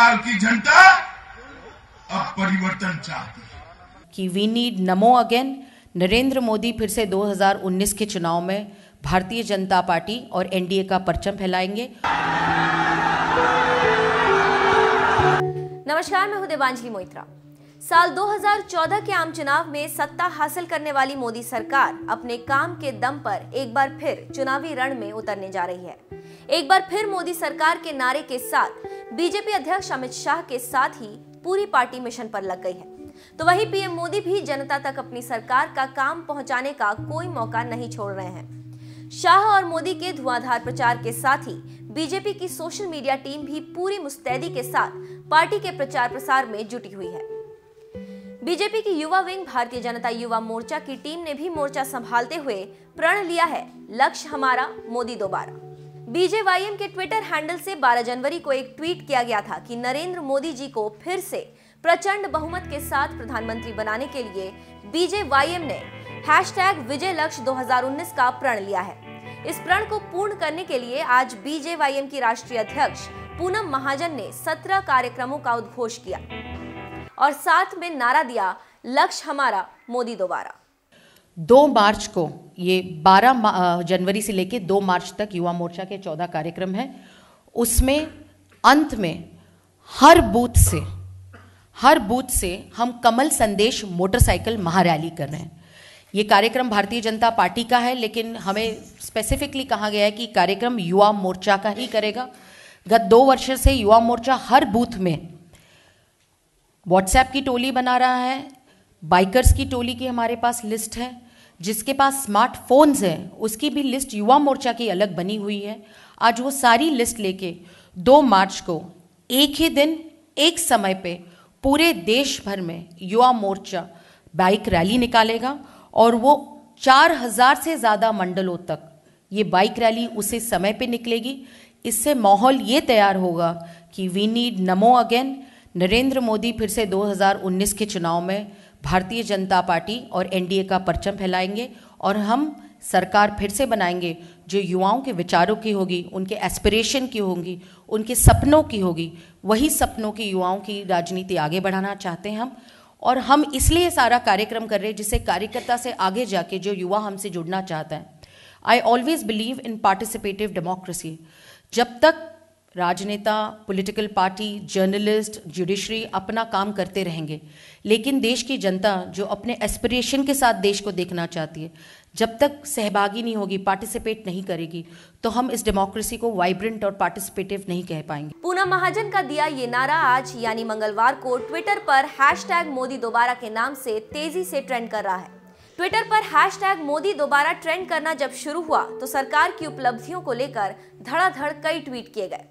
बिहार की जनता अब परिवर्तन चाहती है कि we need NaMo again. Narendra Modi फिर से 2019 के चुनाव में भारतीय जनता पार्टी और एनडीए का परचम फहराएंगे। नमस्कार, मैं हूं देवांझी मोइत्रा। साल 2014 के आम चुनाव में सत्ता हासिल करने वाली मोदी सरकार अपने काम के दम पर एक बार फिर चुनावी रण में उतरने जा रही है। एक बार फिर मोदी सरकार के नारे के साथ बीजेपी अध्यक्ष अमित शाह के साथ ही पूरी पार्टी मिशन पर लग गई है। तो वहीं पीएम मोदी भी जनता तक अपनी सरकार का काम पहुंचाने का कोई मौका नहीं छोड़ रहे हैं। शाह और मोदी के धुआंधार प्रचार के साथ ही बीजेपी की सोशल मीडिया टीम भी पूरी मुस्तैदी के साथ पार्टी के प्रचार प्रसार में जुटी हुई है। बीजेपी की युवा विंग भारतीय जनता युवा मोर्चा की टीम ने भी मोर्चा संभालते हुए प्रण लिया है, लक्ष्य हमारा मोदी दोबारा। बीजेवाईएम के ट्विटर हैंडल से 12 जनवरी को एक ट्वीट किया गया था कि नरेंद्र मोदी जी को फिर से प्रचंड बहुमत के साथ प्रधानमंत्री बनाने के लिए बीजेवाईएम ने #विजयलक्ष्य 2019 का प्रण लिया है। इस प्रण को पूर्ण करने के लिए आज बीजेवाईएम की राष्ट्रीय अध्यक्ष पूनम महाजन ने 17 कार्यक्रमों का उद्घोष किया और साथ में नारा दिया, लक्ष्य हमारा मोदी दोबारा। 2 मार्च को ये 12 जनवरी से लेकर 2 मार्च तक युवा मोर्चा के 14 कार्यक्रम हैं। उसमें अंत में हर बूथ से हम कमल संदेश मोटरसाइकिल महारैली कर रहे हैं। ये कार्यक्रम भारतीय जनता पार्टी का है, लेकिन हमें स्पेसिफिकली कहा गया है कि कार्यक्रम युवा मोर्चा का ही करेगा। गत 2 वर्ष से युवा मोर्चा हर बूथ में व्हाट्सएप की टोली बना रहा है। बाइकर्स की टोली की हमारे पास लिस्ट है, जिसके पास स्मार्टफोन्स हैं उसकी भी लिस्ट युवा मोर्चा की अलग बनी हुई है। आज वो सारी लिस्ट लेके 2 मार्च को एक ही दिन एक समय पे पूरे देश भर में युवा मोर्चा बाइक रैली निकालेगा और वो 4000 से ज़्यादा मंडलों तक ये बाइक रैली उसी समय पे निकलेगी। इससे माहौल ये तैयार होगा कि we need NaMo again. Narendra Modi फिर से 2019 के चुनाव में भारतीय जनता पार्टी और एनडीए का परचम फहराएंगे और हम सरकार फिर से बनाएंगे जो युवाओं के विचारों की होगी, उनके एस्पिरेशन की होगी, उनके सपनों की होगी। वही सपनों की युवाओं की राजनीति आगे बढ़ाना चाहते हैं हम। और हम इसलिए सारा कार्यक्रम कर रहे हैं जिससे कार्यकर्ता से आगे जाके जो युवा हमसे जुड़ना चाहता है। I always believe in participative democracy. जब तक राजनेता, पॉलिटिकल पार्टी, जर्नलिस्ट, जुडिशरी अपना काम करते रहेंगे, लेकिन देश की जनता जो अपने एस्पिरेशन के साथ देश को देखना चाहती है, जब तक सहभागी नहीं होगी, पार्टिसिपेट नहीं करेगी, तो हम इस डेमोक्रेसी को वाइब्रेंट और पार्टिसिपेटिव नहीं कह पाएंगे। पूनम महाजन का दिया ये नारा आज यानी मंगलवार को ट्विटर पर #मोदी दोबारा के नाम से तेजी से ट्रेंड कर रहा है। ट्विटर पर #मोदी दोबारा ट्रेंड करना जब शुरू हुआ तो सरकार की उपलब्धियों को लेकर धड़ाधड़ कई ट्वीट किए गए।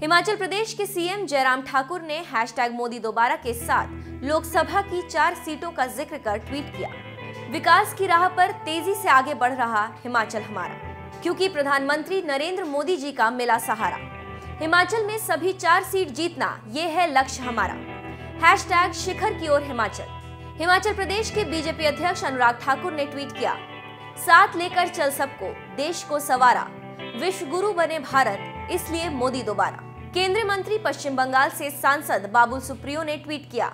हिमाचल प्रदेश के सीएम जयराम ठाकुर ने #मोदी दोबारा के साथ लोकसभा की 4 सीटों का जिक्र कर ट्वीट किया, विकास की राह पर तेजी से आगे बढ़ रहा हिमाचल हमारा, क्योंकि प्रधानमंत्री नरेंद्र मोदी जी का मिला सहारा। हिमाचल में सभी 4 सीट जीतना, ये है लक्ष्य हमारा। #शिखर की ओर हिमाचल। हिमाचल प्रदेश के बीजेपी अध्यक्ष अनुराग ठाकुर ने ट्वीट किया, साथ लेकर चल सबको, देश को सवारा, विश्व गुरु बने भारत, इसलिए मोदी दोबारा। केंद्रीय मंत्री पश्चिम बंगाल से सांसद बाबुल सुप्रियो ने ट्वीट किया,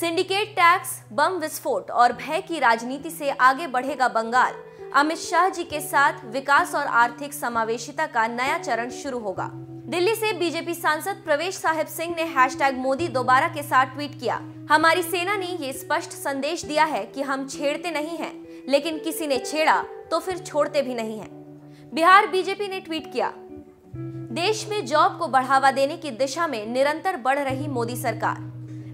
सिंडिकेट टैक्स, बम विस्फोट और भय की राजनीति से आगे बढ़ेगा बंगाल। अमित शाह जी के साथ विकास और आर्थिक समावेशिता का नया चरण शुरू होगा। दिल्ली से बीजेपी सांसद प्रवेश साहब सिंह ने #मोदी दोबारा के साथ ट्वीट किया, हमारी सेना ने ये स्पष्ट संदेश दिया है कि हम छेड़ते नहीं हैं, लेकिन किसी ने छेड़ा तो फिर छोड़ते भी नहीं हैं। बिहार बीजेपी ने ट्वीट किया, देश में जॉब को बढ़ावा देने की दिशा में निरंतर बढ़ रही मोदी सरकार।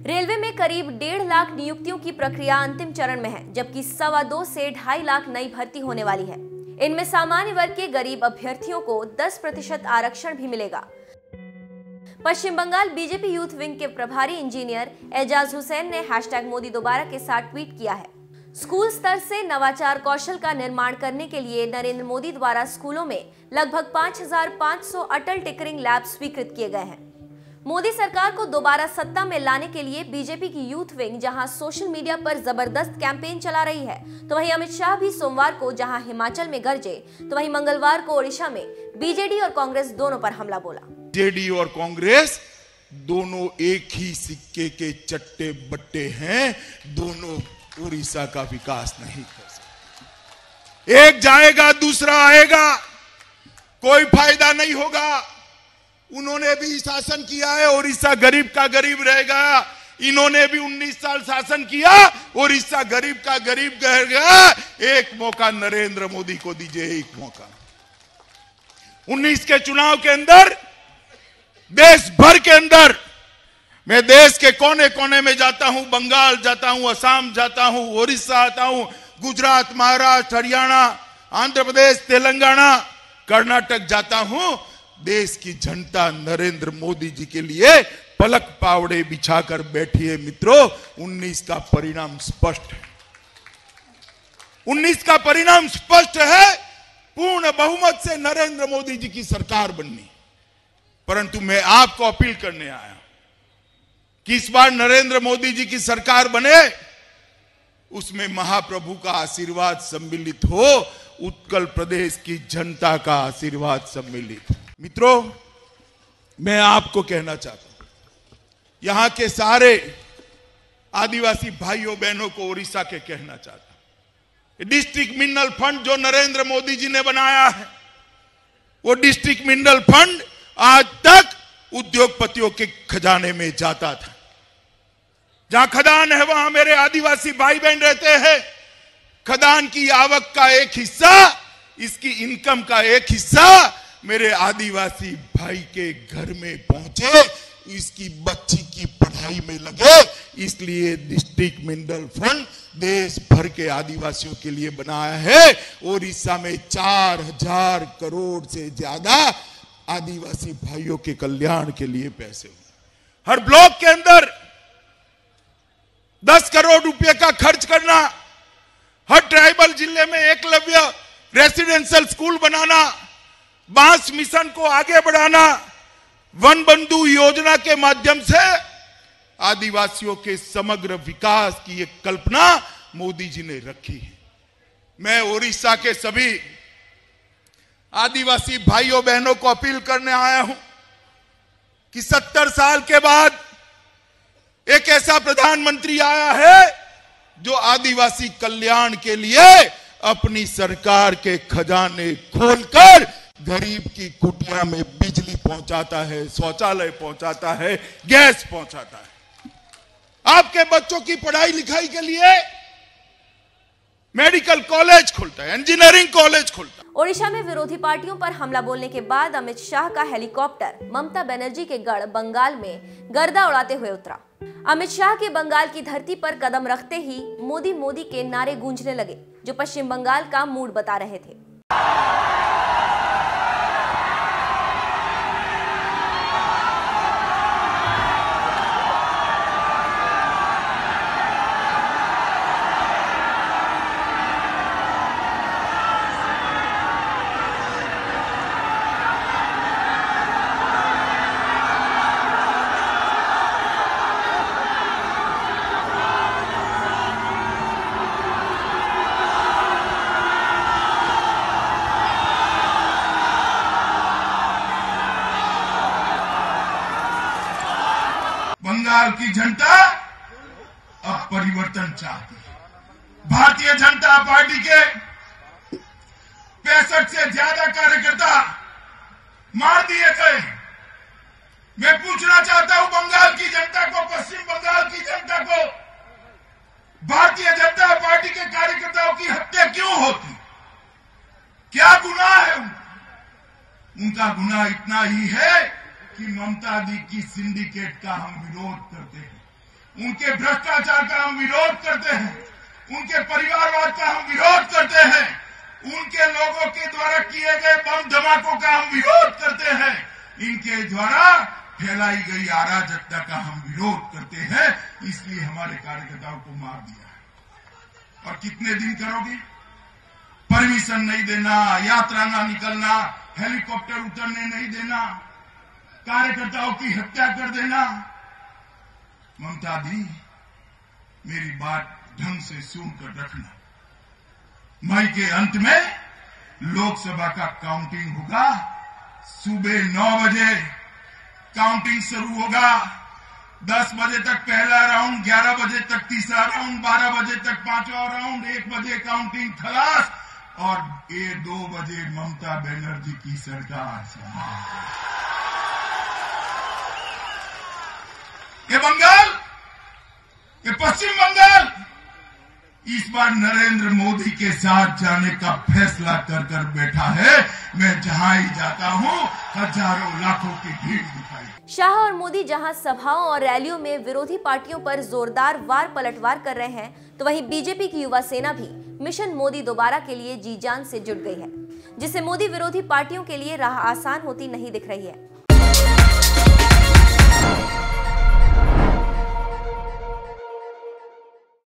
रेलवे में करीब 1.5 लाख नियुक्तियों की प्रक्रिया अंतिम चरण में है, जबकि 2.25 से 2.5 लाख नई भर्ती होने वाली है। इनमें सामान्य वर्ग के गरीब अभ्यर्थियों को 10% आरक्षण भी मिलेगा। Paschim Bangal BJP youth wing के प्रभारी इंजीनियर एजाज हुसैन ने #मोदी दोबारा के साथ ट्वीट किया है, स्कूल स्तर से नवाचार कौशल का निर्माण करने के लिए नरेंद्र मोदी द्वारा स्कूलों में लगभग 5500 अटल टिंकरिंग लैब स्वीकृत किए गए हैं। मोदी सरकार को दोबारा सत्ता में लाने के लिए बीजेपी की यूथ विंग जहां सोशल मीडिया पर जबरदस्त कैंपेन चला रही है, तो वहीं अमित शाह भी सोमवार को जहां हिमाचल में गरजे, तो वहीं मंगलवार को ओडिशा में बीजेडी और कांग्रेस दोनों पर हमला बोला। बीजेडी और कांग्रेस दोनों एक ही सिक्के के चट्टे बट्टे हैं, दोनों उड़ीसा का विकास नहीं कर सकते। एक जाएगा दूसरा आएगा, कोई फायदा नहीं होगा। उन्होंने भी शासन किया है, उड़ीसा गरीब का गरीब रहेगा। इन्होंने भी 19 साल शासन किया, उड़ीसा गरीब का गरीब रहेगा। एक मौका नरेंद्र मोदी को दीजिए, एक मौका। 19 के चुनाव के अंदर देश भर के अंदर मैं देश के कोने कोने में जाता हूं, बंगाल जाता हूं, असम जाता हूं, ओडिशा आता हूं, गुजरात, महाराष्ट्र, हरियाणा, आंध्र प्रदेश, तेलंगाना, कर्नाटक जाता हूं। देश की जनता नरेंद्र मोदी जी के लिए पलक पावड़े बिछाकर बैठी है। मित्रों, 19 का परिणाम स्पष्ट है, 19 का परिणाम स्पष्ट है। पूर्ण बहुमत से नरेंद्र मोदी जी की सरकार बननी। परंतु मैं आपको अपील करने आया कि इस बार नरेंद्र मोदी जी की सरकार बने, उसमें महाप्रभु का आशीर्वाद सम्मिलित हो, उत्कल प्रदेश की जनता का आशीर्वाद सम्मिलित। मित्रों, मैं आपको कहना चाहता हूं, यहां के सारे आदिवासी भाइयों बहनों को ओडिशा के कहना चाहता हूं, डिस्ट्रिक्ट मिनरल फंड जो नरेंद्र मोदी जी ने बनाया है, वो डिस्ट्रिक्ट मिनरल फंड आज तक उद्योगपतियों के खजाने में जाता था। जहां खदान है वहां मेरे आदिवासी भाई बहन रहते हैं। खदान की आवक का एक हिस्सा, इसकी इनकम का एक हिस्सा मेरे आदिवासी भाई के घर में पहुंचे, इसकी बच्ची की पढ़ाई में लगे। इसलिए डिस्ट्रिक्ट मिनरल फंड देश भर के आदिवासियों के लिए बनाया है। ओडिशा में 4000 करोड़ से ज्यादा आदिवासी भाइयों के कल्याण के लिए पैसे हुए। हर ब्लॉक के अंदर 10 करोड़ रुपए का खर्च करना, हर ट्राइबल जिले में एकलव्य रेसिडेंशियल स्कूल बनाना, बांस मिशन को आगे बढ़ाना, वन बंधु योजना के माध्यम से आदिवासियों के समग्र विकास की एक कल्पना मोदी जी ने रखी है। मैं ओडिशा के सभी आदिवासी भाइयों बहनों को अपील करने आया हूं कि 70 साल के बाद एक ऐसा प्रधानमंत्री आया है जो आदिवासी कल्याण के लिए अपनी सरकार के खजाने खोलकर गरीब की कुटिया में बिजली पहुंचाता है, शौचालय पहुंचाता है, गैस पहुंचाता है। आपके बच्चों की पढ़ाई लिखाई के लिए मेडिकल कॉलेज खुलता है, इंजीनियरिंग कॉलेज खुलता है। ओडिशा में विरोधी पार्टियों पर हमला बोलने के बाद अमित शाह का हेलीकॉप्टर ममता बनर्जी के गढ़ बंगाल में गर्दा उड़ाते हुए उतरा। अमित शाह के बंगाल की धरती पर कदम रखते ही मोदी मोदी के नारे गूंजने लगे, जो पश्चिम बंगाल का मूड बता रहे थे। बंगाल की जनता अब परिवर्तन चाहती है। भारतीय जनता पार्टी के 65 से ज्यादा कार्यकर्ता मार दिए गए। मैं पूछना चाहता हूं बंगाल की जनता को, पश्चिम बंगाल की जनता को, भारतीय जनता पार्टी के कार्यकर्ताओं की हत्या क्यों होती? क्या गुनाह है उनका? गुनाह इतना ही है कि ममता दी की सिंडिकेट का हम विरोध करते हैं, उनके भ्रष्टाचार का हम विरोध करते हैं, उनके परिवारवाद का हम विरोध करते हैं, उनके लोगों के द्वारा किए गए बम धमाकों का हम विरोध करते हैं, इनके द्वारा फैलाई गई अराजकता का हम विरोध करते हैं। इसलिए हमारे कार्यकर्ताओं को मार दिया है। और कितने दिन करोगे? परमिशन नहीं देना, यात्रा ना निकलना, हेलीकॉप्टर उतरने नहीं देना, कार्यकर्ताओं की हत्या कर देना। ममता दी, मेरी बात ढंग से सुनकर रखना। मई के अंत में लोकसभा का काउंटिंग होगा। सुबह 9 बजे काउंटिंग शुरू होगा। 10 बजे तक पहला राउंड, 11 बजे तक तीसरा राउंड, 12 बजे तक पांचवा राउंड, 1 बजे काउंटिंग खलास और 2 बजे ममता बनर्जी की सरकार समाप्त। ये बंगाल, ये पश्चिम बंगाल इस बार नरेंद्र मोदी के साथ जाने का फैसला कर बैठा है। मैं जहाँ ही जाता हूँ हजारों लाखों की भीड़ दिखाई। शाह और मोदी जहाँ सभाओं और रैलियों में विरोधी पार्टियों पर जोरदार वार पलटवार कर रहे हैं, तो वहीं बीजेपी की युवा सेना भी मिशन मोदी दोबारा के लिए जी जान से जुट गई है, जिससे मोदी विरोधी पार्टियों के लिए राह आसान होती नहीं दिख रही है।